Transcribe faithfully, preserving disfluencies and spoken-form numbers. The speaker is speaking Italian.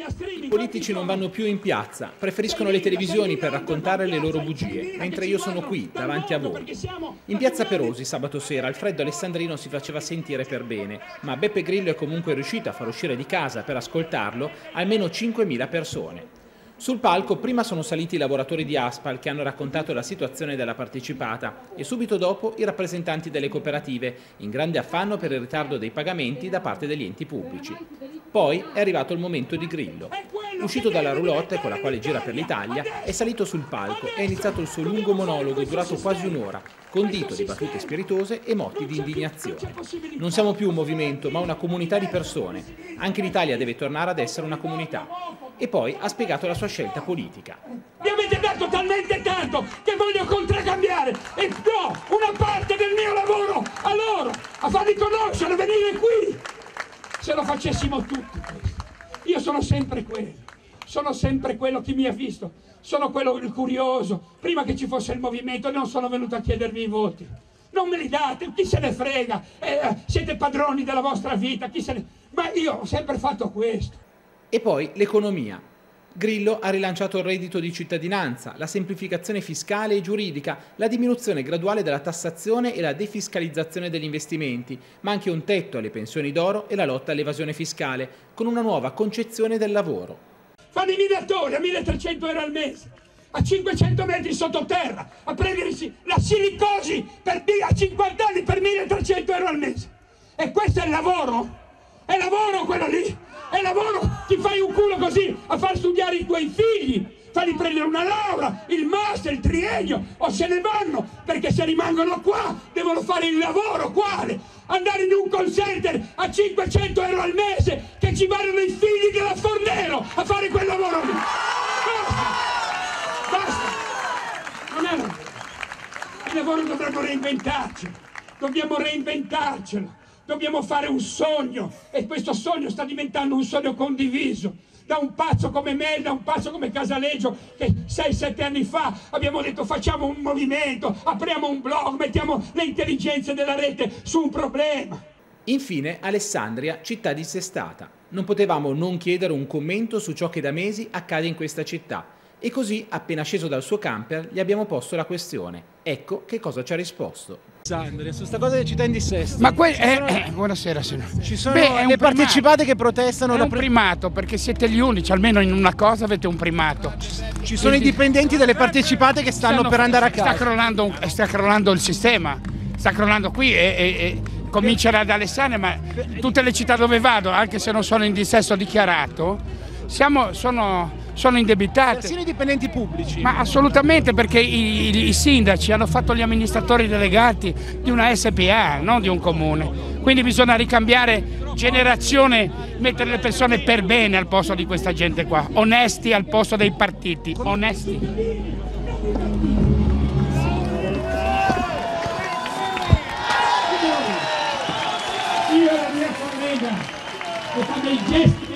I politici non vanno più in piazza, preferiscono le televisioni per raccontare le loro bugie, mentre io sono qui, davanti a voi. In piazza Perosi sabato sera Alfredo Alessandrino si faceva sentire per bene, ma Beppe Grillo è comunque riuscito a far uscire di casa per ascoltarlo almeno cinquemila persone. Sul palco prima sono saliti i lavoratori di Aspal che hanno raccontato la situazione della partecipata e subito dopo i rappresentanti delle cooperative in grande affanno per il ritardo dei pagamenti da parte degli enti pubblici. Poi è arrivato il momento di Grillo. Uscito dalla roulotte con la quale gira per l'Italia, è salito sul palco e ha iniziato il suo lungo monologo durato quasi un'ora, condito di battute spiritose e motti di indignazione. Non siamo più un movimento, ma una comunità di persone. Anche l'Italia deve tornare ad essere una comunità. E poi ha spiegato la sua scelta politica. Mi avete dato talmente tanto che voglio contraccambiare e do una parte del mio lavoro a loro, a farli conoscere, venire qui. Se lo facessimo tutti, io sono sempre quello, sono sempre quello che mi ha visto, sono quello il curioso. Prima che ci fosse il movimento non sono venuto a chiedervi i voti. Non me li date, chi se ne frega, eh, siete padroni della vostra vita, chi se ne... ma io ho sempre fatto questo. E poi l'economia. Grillo ha rilanciato il reddito di cittadinanza, la semplificazione fiscale e giuridica, la diminuzione graduale della tassazione e la defiscalizzazione degli investimenti, ma anche un tetto alle pensioni d'oro e la lotta all'evasione fiscale, con una nuova concezione del lavoro. Fanno i minatori a milletrecento euro al mese, a cinquecento metri sottoterra, a prendersi la silicosi per, a cinquanta anni per milletrecento euro al mese. E questo è il lavoro? È lavoro quello lì! È lavoro, ti fai un culo così a far studiare i tuoi figli, farli prendere una laurea, il master, il triennio, o se ne vanno, perché se rimangono qua devono fare il lavoro, quale? Andare in un call center a cinquecento euro al mese che ci vanno i figli della Fornero a fare quel lavoro lì. Basta, basta, non è lavoro. Il lavoro dovremmo reinventarcelo, dobbiamo reinventarcelo. Dobbiamo fare un sogno e questo sogno sta diventando un sogno condiviso da un pazzo come me, da un pazzo come Casaleggio che sei sette anni fa abbiamo detto facciamo un movimento, apriamo un blog, mettiamo le intelligenze della rete su un problema. Infine Alessandria, città dissestata. Non potevamo non chiedere un commento su ciò che da mesi accade in questa città e così appena sceso dal suo camper gli abbiamo posto la questione. Ecco che cosa ci ha risposto. Alessandria, su sta cosa delle città in dissesto. Ma que eh, sono... eh, buonasera, se no. Ci sono Beh, le partecipate che protestano. È un pre... primato, perché siete gli unici, almeno in una cosa avete un primato. Ci, ci sono Quindi... i dipendenti delle partecipate che stanno, stanno per andare a casa. Sta crollando, sta crollando il sistema, sta crollando qui e, e, e comincerà ad Alessandria, ma tutte le città dove vado, anche se non sono in dissesto dichiarato, siamo, sono, sono indebitate. Persino i dipendenti pubblici? Ma assolutamente, perché i, i, i sindaci hanno fatto gli amministratori delegati di una S P A, non di un comune. Quindi bisogna ricambiare generazione, mettere le persone per bene al posto di questa gente qua, onesti al posto dei partiti, onesti. Io e la mia collega, che fanno i gesti